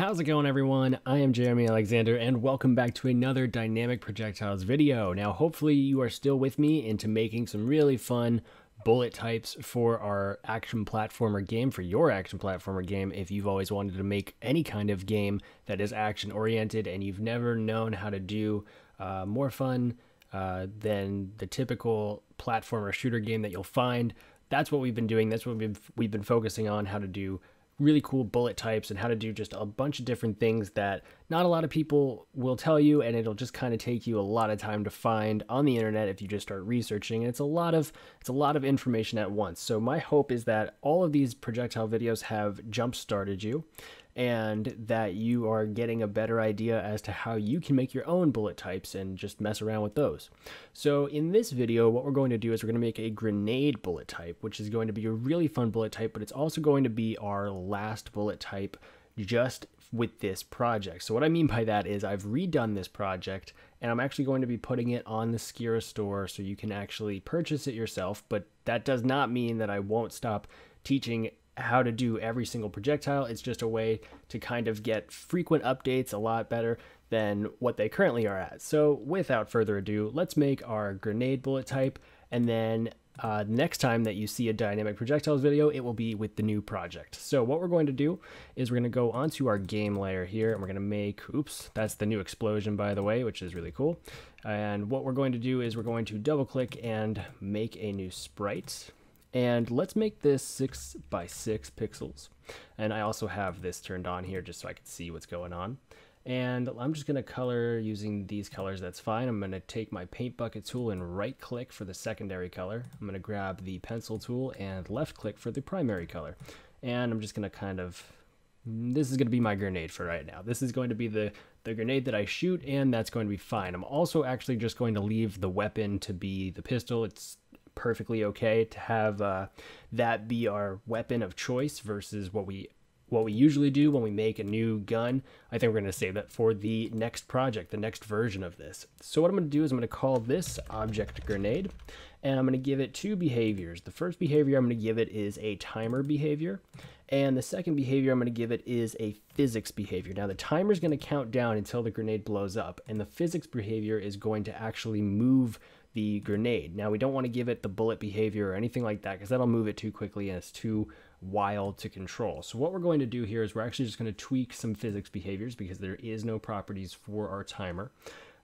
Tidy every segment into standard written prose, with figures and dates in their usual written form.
How's it going, everyone? I am Jeremy Alexander, and welcome back to another Dynamic Projectiles video. Now, hopefully you are still with me into making some really fun bullet types for our action platformer game, for your action platformer game. If you've always wanted to make any kind of game that is action oriented and you've never known how to do more fun than the typical platformer shooter game that you'll find, that's what we've been doing. That's what we've been focusing on, how to do really cool bullet types and how to do just a bunch of different things that not a lot of people will tell you, and it'll just kind of take you a lot of time to find on the internet if you just start researching. And it's a lot of information at once. So my hope is that all of these projectile videos have jump-started you and that you are getting a better idea as to how you can make your own bullet types and just mess around with those. So in this video, what we're going to do is we're going to make a grenade bullet type, which is going to be a really fun bullet type, but it's also going to be our last bullet type just with this project. So what I mean by that is I've redone this project and I'm actually going to be putting it on the Scirra store so you can actually purchase it yourself, but that does not mean that I won't stop teaching how to do every single projectile. It's just a way to kind of get frequent updates a lot better than what they currently are at. So without further ado, let's make our grenade bullet type, and then next time that you see a dynamic projectiles video, it will be with the new project. So what we're going to do is we're going to go onto our game layer here, and we're going to make, oops, that's the new explosion, by the way, which is really cool. And what we're going to do is we're going to double click and make a new sprite. And let's make this 6 by 6 pixels. And I also have this turned on here just so I can see what's going on. And I'm just gonna color using these colors, that's fine. I'm gonna take my paint bucket tool and right click for the secondary color. I'm gonna grab the pencil tool and left click for the primary color. And I'm just gonna kind of, this is gonna be my grenade for right now. This is going to be the grenade that I shoot, and that's going to be fine. I'm also actually just going to leave the weapon to be the pistol. It's perfectly okay to have that be our weapon of choice versus what we usually do when we make a new gun. I think we're going to save that for the next project, the next version of this. So what I'm going to do is I'm going to call this object grenade, and I'm going to give it two behaviors. The first behavior I'm going to give it is a timer behavior, and the second behavior I'm going to give it is a physics behavior. Now the timer is going to count down until the grenade blows up, and the physics behavior is going to actually move the grenade. Now we don't want to give it the bullet behavior or anything like that, because that'll move it too quickly and it's too wild to control. So what we're going to do here is we're actually just going to tweak some physics behaviors because there is no properties for our timer.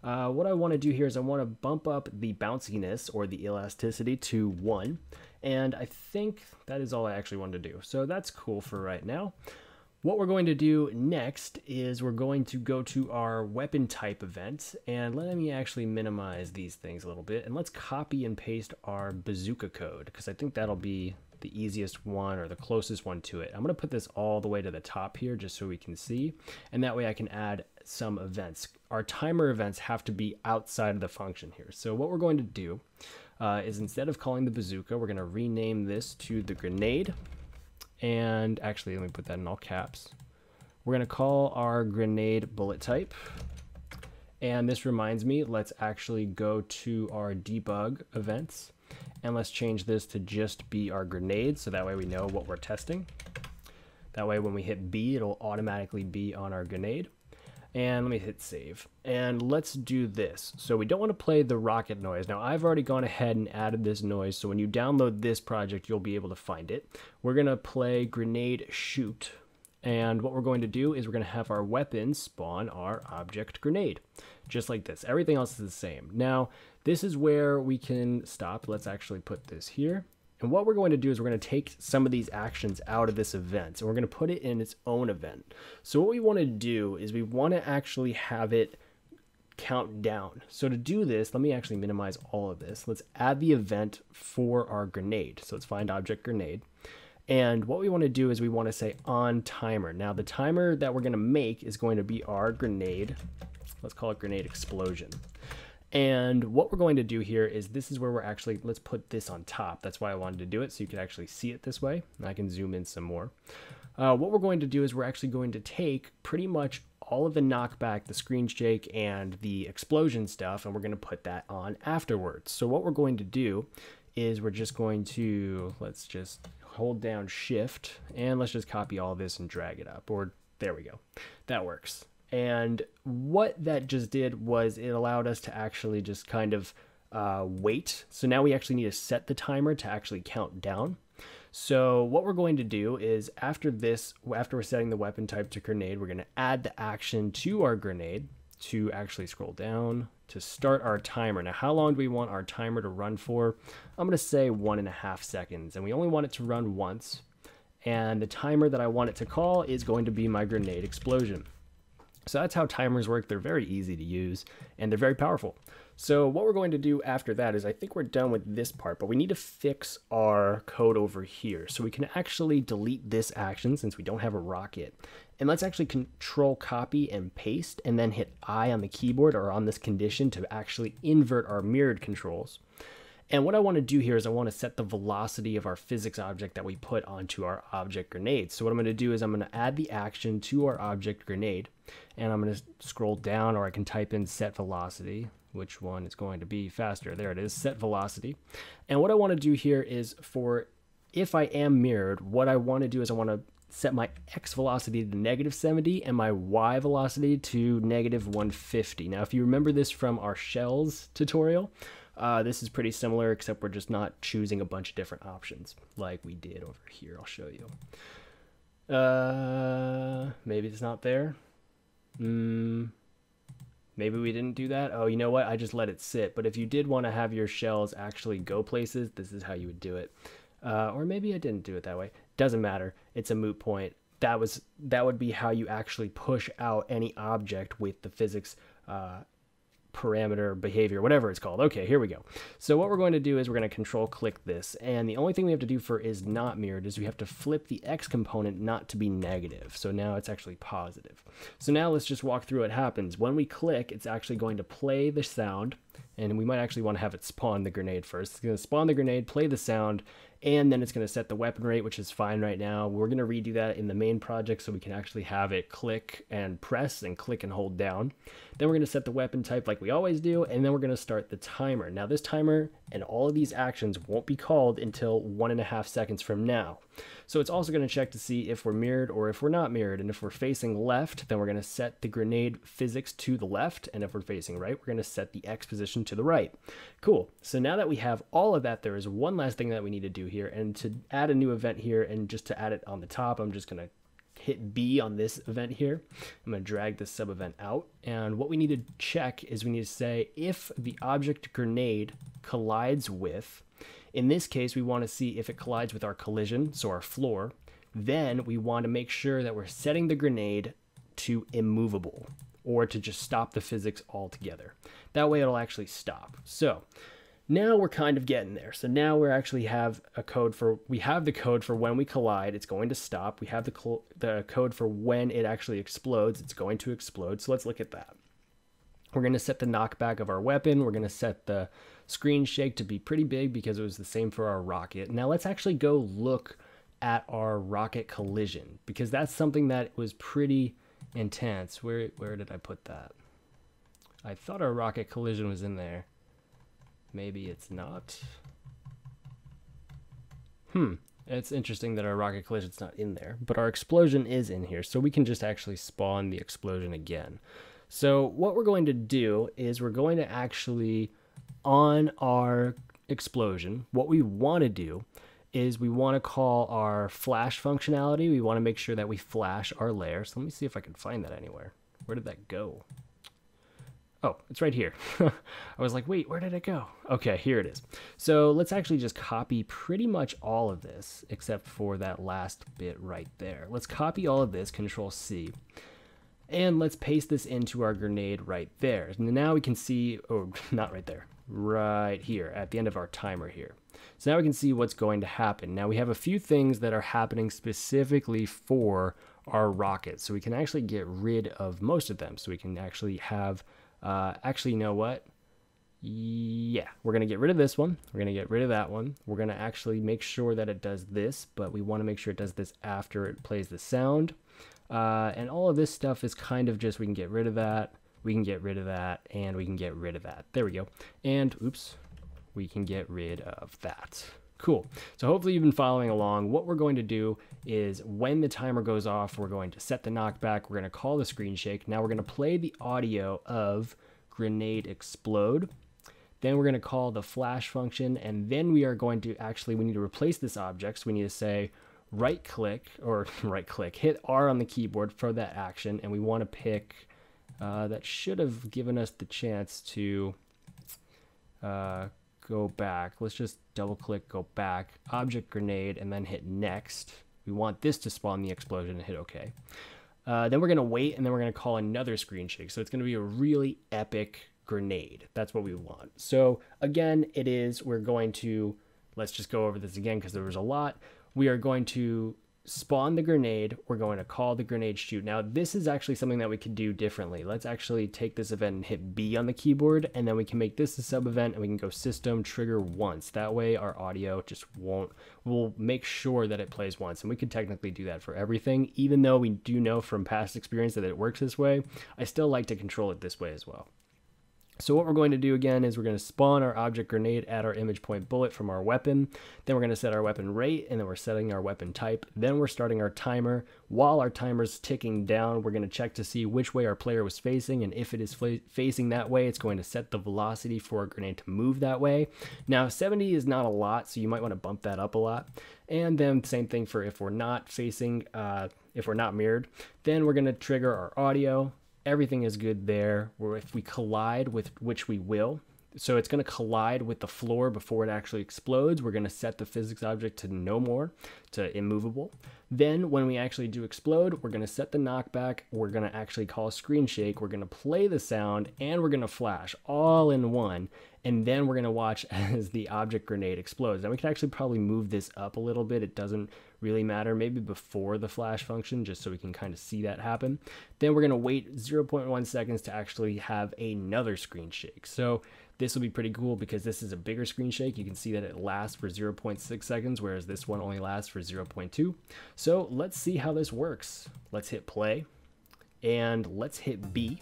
What I want to do here is I want to bump up the bounciness or the elasticity to 1, and I think that is all I actually wanted to do. So that's cool for right now. What we're going to do next is we're going to go to our weapon type event, and let me actually minimize these things a little bit, and let's copy and paste our bazooka code because I think that'll be the easiest one or the closest one to it. I'm going to put this all the way to the top here just so we can see, and that way I can add some events. Our timer events have to be outside of the function here. So what we're going to do is instead of calling the bazooka, we're going to rename this to the grenade. And actually, let me put that in all caps. We're going to call our grenade bullet type. And this reminds me, let's actually go to our debug events. And let's change this to just be our grenade, so that way we know what we're testing. That way when we hit B, it'll automatically be on our grenade. And let me hit save. And let's do this. So we don't want to play the rocket noise. Now I've already gone ahead and added this noise, so when you download this project, you'll be able to find it. We're going to play grenade shoot. And what we're going to do is we're going to have our weapons spawn our object grenade, just like this. Everything else is the same. Now this is where we can stop. Let's actually put this here. And what we're going to do is we're going to take some of these actions out of this event, and we're going to put it in its own event. So what we want to do is we want to actually have it count down. So to do this, let me actually minimize all of this. Let's add the event for our grenade. So let's find object grenade. And what we want to do is we want to say on timer. Now the timer that we're going to make is going to be our grenade. Let's call it grenade explosion. And what we're going to do here is this is where we're actually, let's put this on top. That's why I wanted to do it, so you could actually see it this way. And I can zoom in some more. What we're going to do is we're actually going to take pretty much all of the knockback, the screen shake, and the explosion stuff, and we're going to put that on afterwards. So what we're going to do is we're just going to, let's just hold down shift, and let's just copy all this and drag it up, or There we go. That works. And what that just did was it allowed us to actually just kind of wait. So now we actually need to set the timer to actually count down. So what we're going to do is after this, after we're setting the weapon type to grenade, we're going to add the action to our grenade to actually scroll down to start our timer. Now, how long do we want our timer to run for? I'm going to say 1.5 seconds, and we only want it to run once. And the timer that I want it to call is going to be my grenade explosion. So that's how timers work. They're very easy to use and they're very powerful. So what we're going to do after that is I think we're done with this part, but we need to fix our code over here. So we can actually delete this action since we don't have a rocket. And let's actually control copy and paste and then hit I on the keyboard or on this condition to actually invert our mirrored controls. And what I want to do here is I want to set the velocity of our physics object that we put onto our object grenade. So what I'm going to do is I'm going to add the action to our object grenade, and I'm going to scroll down, or I can type in set velocity, which one is going to be faster. There it is, set velocity. And what I want to do here is for if I am mirrored, what I want to do is I want to set my X velocity to -70 and my Y velocity to -150. Now, if you remember this from our shells tutorial, this is pretty similar, except we're just not choosing a bunch of different options like we did over here. I'll show you. Maybe it's not there. Maybe we didn't do that. Oh, you know what? I just let it sit. But if you did want to have your shells actually go places, this is how you would do it. Or maybe I didn't do it that way. Doesn't matter. It's a moot point. That would be how you actually push out any object with the physics parameter behavior, whatever it's called. Okay, here we go. So what we're going to do is we're going to control click this, and the only thing we have to do for is not mirrored is we have to flip the X component not to be negative. So now it's actually positive. So now let's just walk through what happens. When we click, it's actually going to play the sound, and we might actually want to have it spawn the grenade first. It's going to spawn the grenade, play the sound, and then it's going to set the weapon rate, which is fine right now. We're going to redo that in the main project so we can actually have it click and press and click and hold down. Then we're going to set the weapon type like we always do, and then we're going to start the timer. Now this timer and all of these actions won't be called until 1.5 seconds from now. So it's also going to check to see if we're mirrored or if we're not mirrored. And if we're facing left, then we're going to set the grenade physics to the left. And if we're facing right, we're going to set the X position to the right. Cool. So now that we have all of that, there is one last thing that we need to do here. And to add a new event here, and just to add it on the top, I'm just going to hit B on this event here. I'm going to drag this sub event out. And what we need to check is we need to say if the object grenade collides with, in this case, we want to see if it collides with our collision, so our floor. Then we want to make sure that we're setting the grenade to immovable, or to just stop the physics altogether. That way it'll actually stop. So now we're kind of getting there. So now we actually have a code for, we have the code for when we collide, it's going to stop. We have the code for when it actually explodes, it's going to explode. So let's look at that. We're going to set the knockback of our weapon. We're going to set the screen shake to be pretty big because it was the same for our rocket. Now let's actually go look at our rocket collision, because that's something that was pretty intense. Where did I put that? I thought our rocket collision was in there. Maybe it's not. It's interesting that our rocket collision's not in there, but our explosion is in here. So we can just actually spawn the explosion again. So what we're going to do is we're going to actually, on our explosion, what we want to do is we want to call our flash functionality. We want to make sure that we flash our layer. So let me see if I can find that anywhere. Where did that go? Oh, it's right here. I was like, wait, where did it go? Okay, here it is. So let's actually just copy pretty much all of this, except for that last bit right there. Let's copy all of this, Control C, and let's paste this into our grenade right there. And now we can see, oh, not right there, right here at the end of our timer here. So now we can see what's going to happen. Now we have a few things that are happening specifically for our rocket. So we can actually get rid of most of them. So we can actually have actually, you know what? Yeah, we're going to get rid of this one. We're going to get rid of that one. We're going to actually make sure that it does this, but we want to make sure it does this after it plays the sound. And all of this stuff is kind of just, we can get rid of that. We can get rid of that, and we can get rid of that. There we go. And oops, we can get rid of that. Cool. So hopefully you've been following along. What we're going to do is when the timer goes off, we're going to set the knockback. We're going to call the screen shake. Now we're going to play the audio of grenade explode. Then we're going to call the flash function. And then we are going to actually, we need to replace this object. So we need to say right click or right click, hit R on the keyboard for that action. And we want to pick, that should have given us the chance to go back. Let's just double click, go back, object grenade, and then hit next. We want this to spawn the explosion and hit OK. Then we're going to wait, and then we're going to call another screen shake. So it's going to be a really epic grenade. That's what we want. So again, it is, we're going to, let's just go over this again because there was a lot. We are going to spawn the grenade. We're going to call the grenade shoot. Now this is actually something that we could do differently. Let's actually take this event and hit B on the keyboard, and then we can make this a sub event, and we can go system trigger once. That way our audio just won't, we'll make sure that it plays once. And we could technically do that for everything, even though we do know from past experience that it works this way. I still like to control it this way as well. So what we're going to do again is we're going to spawn our object grenade at our image point bullet from our weapon. Then we're going to set our weapon rate, and then we're setting our weapon type. Then we're starting our timer. While our timer's ticking down, we're going to check to see which way our player was facing. And if it is facing that way, it's going to set the velocity for a grenade to move that way. Now 70 is not a lot, so you might want to bump that up a lot. And then same thing for if we're not facing, if we're not mirrored, then we're going to trigger our audio. Everything is good there. Or if we collide, with which we will, so it's going to collide with the floor before it actually explodes. We're going to set the physics object to no more, to immovable. Then when we actually do explode, we're going to set the knockback. We're going to actually call screen shake. We're going to play the sound, and we're going to flash all in one. And then we're going to watch as the object grenade explodes. Now we can actually probably move this up a little bit. It doesn't really matter, maybe before the flash function, just so we can kind of see that happen. Then we're going to wait 0.1 seconds to actually have another screen shake. So this will be pretty cool because this is a bigger screen shake. You can see that it lasts for 0.6 seconds, whereas this one only lasts for 0.2. So let's see how this works. Let's hit play, and let's hit B,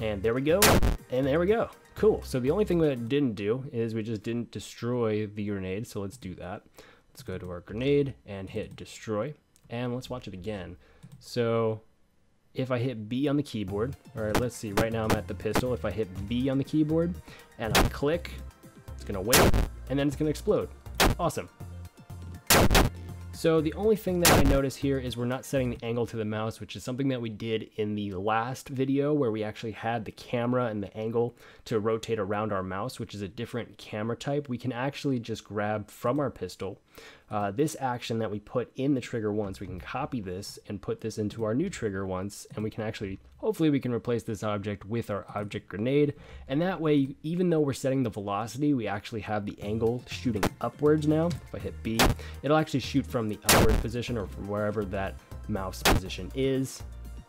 and there we go, and there we go. Cool. So the only thing that it didn't do is we just didn't destroy the grenade. So let's do that. Let's go to our grenade and hit destroy, and let's watch it again. So if I hit B on the keyboard, all right, let's see, right now I'm at the pistol. If I hit B on the keyboard and I click, it's going to wait, and then it's going to explode. Awesome. So the only thing that I notice here is we're not setting the angle to the mouse, which is something that we did in the last video where we actually had the camera and the angle to rotate around our mouse, which is a different camera type. We can actually just grab from our pistol this action that we put in the trigger once. We can copy this and put this into our new trigger once, and we can actually, hopefully we can replace this object with our object grenade. And that way, even though we're setting the velocity, we actually have the angle shooting upwards now. If I hit B, it'll actually shoot from the upward position or from wherever that mouse position is,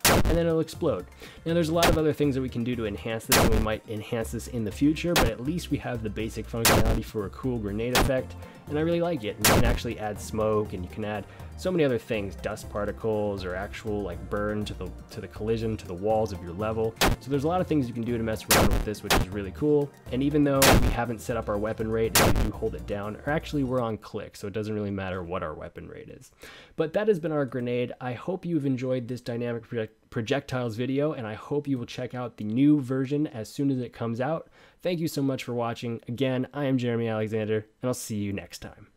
and then it'll explode. Now there's a lot of other things that we can do to enhance this, and we might enhance this in the future, but at least we have the basic functionality for a cool grenade effect, and I really like it. And you can actually add smoke, and you can add so many other things, dust particles or actual like burn to the collision, to the walls of your level. So there's a lot of things you can do to mess around with this, which is really cool. And even though we haven't set up our weapon rate, if we do hold it down, or actually we're on click, so it doesn't really matter what our weapon rate is. But that has been our grenade. I hope you've enjoyed this dynamic projectiles video, and I hope you will check out the new version as soon as it comes out. Thank you so much for watching. Again, I am Jeremy Alexander, and I'll see you next time.